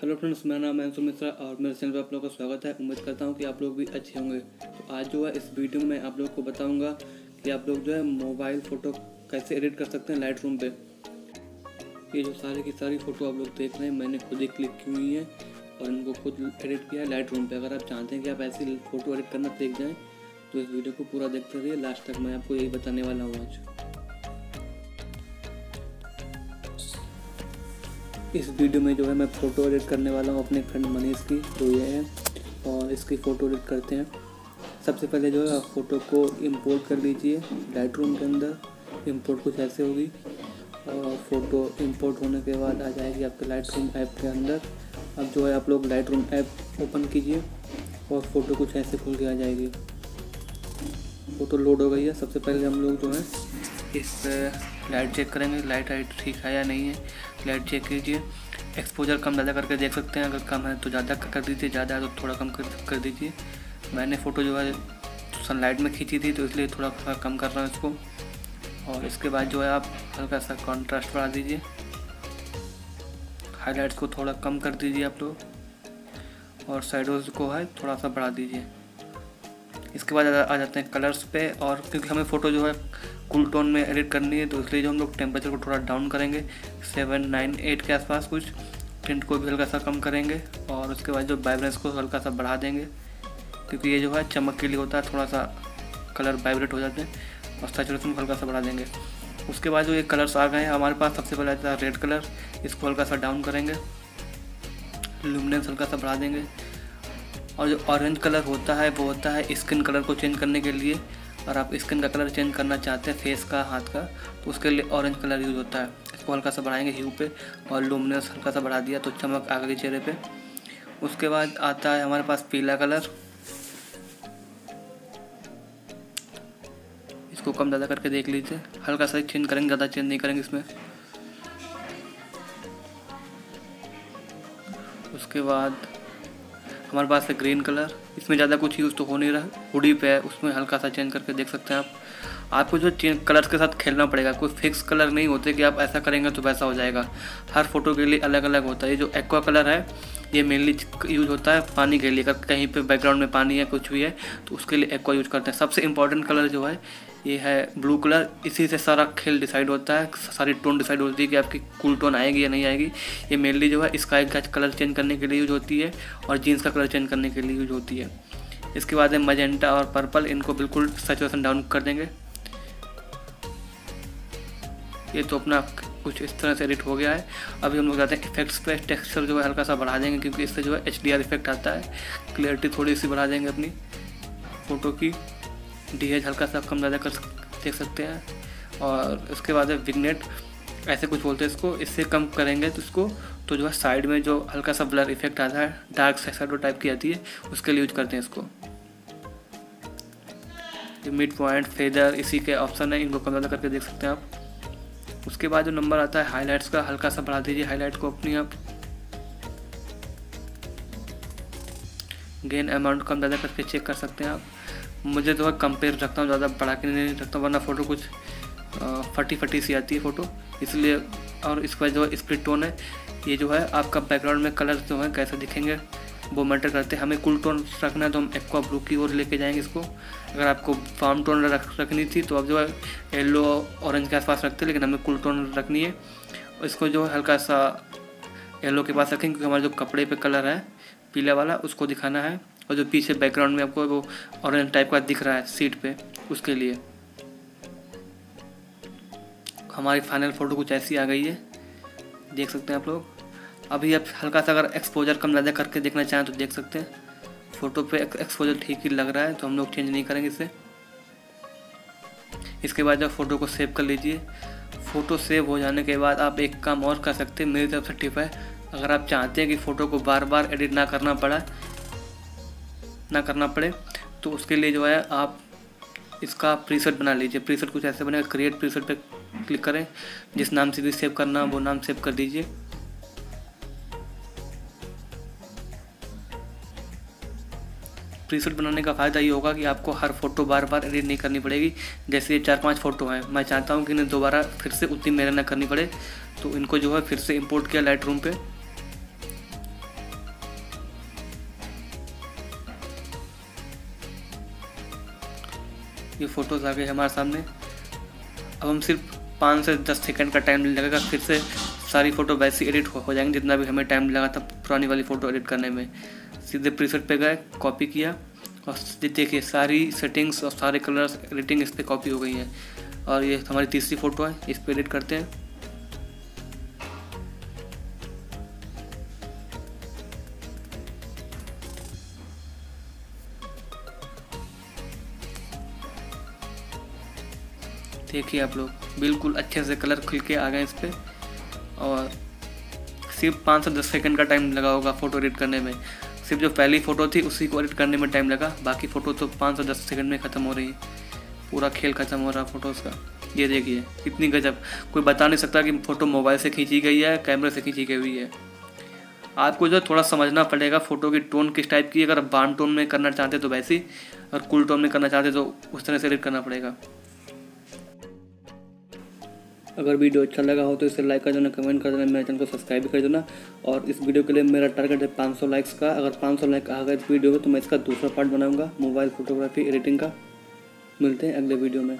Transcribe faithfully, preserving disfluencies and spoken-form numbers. Hello friends, मेरा नाम है अंशुल मिश्रा और मेरे चैनल पर आप लोगों का स्वागत है। उम्मीद करता हूं कि आप लोग भी अच्छे होंगे। तो आज जो है इस वीडियो में आप लोगों को बताऊंगा कि आप लोग जो है मोबाइल फ़ोटो कैसे एडिट कर सकते हैं लाइट रूम पे। ये जो सारी की सारी फ़ोटो आप लोग देख रहे हैं, मैंने खुद ही क्लिक की हुई है और इनको खुद एडिट किया है लाइट रूम पर। अगर आप चाहते हैं कि आप ऐसी फ़ोटो एडिट करना सीख जाएँ तो इस वीडियो को पूरा देखते रहिए, लास्ट तक मैं आपको यही बताने वाला हूँ आज। इस वीडियो में जो है मैं फ़ोटो एडिट करने वाला हूँ अपने फ्रेंड मनीष की, तो ये है और इसकी फ़ोटो एडिट करते हैं। सबसे पहले जो है आप फ़ोटो को इंपोर्ट कर लीजिए लाइटरूम के अंदर। इंपोर्ट कुछ ऐसे होगी और फ़ोटो इंपोर्ट होने के बाद आ जाएगी आपके लाइटरूम ऐप के अंदर। अब जो है आप लोग लाइटरूम ऐप ओपन कीजिए और फ़ोटो कुछ ऐसे खुल के आ जाएगी। फ़ोटो लोड हो गई है। सबसे पहले हम लोग जो है इस लाइट चेक करेंगे, लाइट हाइट ठीक है या नहीं है। लाइट चेक कीजिए, एक्सपोजर कम ज़्यादा करके देख सकते हैं। अगर कम है तो ज़्यादा कर दीजिए, ज़्यादा है तो थोड़ा कम कर दीजिए। मैंने फ़ोटो जो है सनलाइट में खींची थी तो इसलिए थोड़ा थोड़ा कम कर रहा हूँ इसको। और इसके बाद जो है आप हल्का सा कॉन्ट्रास्ट बढ़ा दीजिए, हाईलाइट्स को थोड़ा कम कर दीजिए आप लोग, और शैडोज़ को है थोड़ा सा बढ़ा दीजिए। इसके बाद आ जाते हैं कलर्स पे, और क्योंकि हमें फ़ोटो जो है कूल टोन में एडिट करनी है तो इसलिए जो हम लोग टेम्परेचर को थोड़ा डाउन करेंगे सेवन नाइन एट के आसपास कुछ। टिंट को भी हल्का सा कम करेंगे और उसके बाद जो वाइब्रेंस को हल्का सा बढ़ा देंगे, क्योंकि ये जो है चमक के लिए होता है, थोड़ा सा कलर वाइब्रेट हो जाते हैं। और सैचुरेशन को हल्का सा बढ़ा देंगे। उसके बाद जो ये कलर्स आ गए हैं हमारे पास, सबसे पहले आता है रेड कलर, इसको हल्का सा डाउन करेंगे, ल्यूमिनेंस हल्का सा बढ़ा देंगे। और जो ऑरेंज कलर होता है वो होता है स्किन कलर को चेंज करने के लिए। और आप स्किन का कलर चेंज करना चाहते हैं फेस का, हाथ का, तो उसके लिए ऑरेंज कलर यूज़ होता है। इसको हल्का सा बढ़ाएंगे ह्यू पे और लुमिनस हल्का सा बढ़ा दिया तो चमक आ गई चेहरे पे। उसके बाद आता है हमारे पास पीला कलर, इसको कम ज़्यादा करके देख लीजिए, हल्का सा चेंज करेंगे, ज़्यादा चेंज नहीं करेंगे इसमें। उसके बाद हमारे पास है ग्रीन कलर, इसमें ज़्यादा कुछ यूज़ तो हो नहीं रहा, हुडी पे है, उसमें हल्का सा चेंज करके देख सकते हैं आप। आपको जो चेंज कलर्स के साथ खेलना पड़ेगा, कोई फिक्स कलर नहीं होते कि आप ऐसा करेंगे तो वैसा हो जाएगा, हर फोटो के लिए अलग अलग होता है। ये जो एक्वा कलर है ये मेनली यूज़ होता है पानी के लिए, अगर कहीं पर बैकग्राउंड में पानी है कुछ भी है तो उसके लिए एक्वा यूज़ करते हैं। सबसे इंपॉर्टेंट कलर जो है ये है ब्लू कलर, इसी से सारा खेल डिसाइड होता है, सारी टोन डिसाइड होती है कि आपकी कूल टोन आएगी या नहीं आएगी। ये मेनली जो है स्काई का कलर चेंज करने के लिए यूज होती है और जीन्स का कलर चेंज करने के लिए यूज होती है। इसके बाद है मजेंटा और पर्पल, इनको बिल्कुल सैचुरेशन डाउन कर देंगे। ये तो अपना कुछ इस तरह से एडिट हो गया है। अभी हम लोग जाते हैं इफेक्ट्स पे, टेक्स्चर जो है हल्का सा बढ़ा देंगे क्योंकि इससे जो है एच डी आर इफेक्ट आता है। क्लियरिटी थोड़ी सी बढ़ा देंगे अपनी फ़ोटो की, डी एच हल्का सा कम ज़्यादा कर देख सकते हैं। और उसके बाद है विग्नेट, ऐसे कुछ बोलते हैं इसको, इससे कम करेंगे तो इसको तो जो है साइड में जो हल्का सा ब्लर इफेक्ट आता है, डार्क शेडो टाइप की आती है, उसके लिए यूज करते हैं इसको। जो मिड पॉइंट, फेदर, इसी के ऑप्शन है, इनको कम ज़्यादा करके देख सकते हैं आप। उसके बाद जो नंबर आता है हाईलाइट्स का, हल्का सा बढ़ा दीजिए हाईलाइट को अपनी आप। गेन अमाउंट कम ज़्यादा करके चेक कर सकते हैं आप। मुझे तो कंपेयर रखता हूँ, ज़्यादा बढ़ा के नहीं रखता हूँ, वरना फ़ोटो कुछ आ, फटी फटी सी आती है फ़ोटो, इसलिए। और इसके बाद जो है स्प्लिट टोन है, ये जो है आपका बैकग्राउंड में कलर जो है कैसे दिखेंगे वो मैटर करते हैं। हमें कूल टोन रखना है तो हम एक्वा ब्लू की ओर लेके जाएंगे इसको। अगर आपको वार्म टोन रख रखनी थी तो आप जो है येलो ऑरेंज के आसपास रखते, लेकिन हमें कूल टोन रखनी है। इसको जो है हल्का सा येलो के पास रखेंगे क्योंकि हमारे जो कपड़े पर कलर है पीला वाला उसको दिखाना है, और जो पीछे बैकग्राउंड में आपको वो ऑरेंज टाइप का दिख रहा है सीट पे, उसके लिए। हमारी फाइनल फ़ोटो कुछ ऐसी आ गई है, देख सकते हैं आप लोग। अभी आप हल्का सा अगर एक्सपोजर कम ज़्यादा करके देखना चाहें तो देख सकते हैं। फ़ोटो पे एक्सपोजर ठीक ही लग रहा है तो हम लोग चेंज नहीं करेंगे इसे। इसके बाद जब फ़ोटो को सेव कर लीजिए, फ़ोटो सेव हो जाने के बाद आप एक काम और कर सकते हैं, मेरी तरफ से टिप है। अगर आप चाहते हैं कि फ़ोटो को बार बार एडिट ना करना पड़ा ना करना पड़े तो उसके लिए जो है आप इसका प्रीसेट बना लीजिए। प्रीसेट कुछ ऐसे बनेगा, क्रिएट प्रीसेट पे क्लिक करें, जिस नाम से भी सेव करना वो नाम सेव कर दीजिए। प्रीसेट बनाने का फ़ायदा ये होगा कि आपको हर फ़ोटो बार बार एडिट नहीं करनी पड़ेगी। जैसे ये चार पांच फ़ोटो हैं, मैं चाहता हूँ कि इन्हें दोबारा फिर से उतनी मेहनत ना करनी पड़े, तो इनको जो है फिर से इम्पोर्ट किया लाइट रूम पर ये फ़ोटोज़ आ गए हमारे सामने। अब हम सिर्फ पाँच से दस सेकंड का टाइम लगेगा, फिर से सारी फ़ोटो वैसी एडिट हो, हो जाएंगी जितना भी हमें टाइम लगा था पुरानी वाली फ़ोटो एडिट करने में। सीधे प्रीसेट पे गए, कॉपी किया और देखिए सारी सेटिंग्स और सारे कलर्स एडिटिंग इस पर कॉपी हो गई है। और ये हमारी तीसरी फ़ोटो है, इस पर एडिट करते हैं। देखिए आप लोग बिल्कुल अच्छे से कलर खुल के आ गए इस पर, और सिर्फ पाँच से दस सेकंड का टाइम लगा होगा फ़ोटो एडिट करने में। सिर्फ जो पहली फ़ोटो थी उसी को एडिट करने में टाइम लगा, बाकी फ़ोटो तो पाँच से दस सेकंड में ख़त्म हो रही है। पूरा खेल ख़त्म हो रहा है फ़ोटोज़ का। ये देखिए कितनी गजब, कोई बता नहीं सकता कि फ़ोटो मोबाइल से खींची गई है कैमरे से खींची गई है। आपको जो थोड़ा समझना पड़ेगा फ़ोटो की टोन किस टाइप की, अगर बाम टोन में करना चाहते तो वैसी, और कूल टोन में करना चाहते तो उस तरह से एडिट करना पड़ेगा। अगर वीडियो अच्छा लगा हो तो इसे लाइक कर देना, कमेंट कर देना, मेरे चैनल को सब्सक्राइब कर देना। और इस वीडियो के लिए मेरा टारगेट है पाँच सौ लाइक्स का। अगर पाँच सौ लाइक आ गए इस वीडियो में तो मैं इसका दूसरा पार्ट बनाऊंगा मोबाइल फोटोग्राफी एडिटिंग का। मिलते हैं अगले वीडियो में।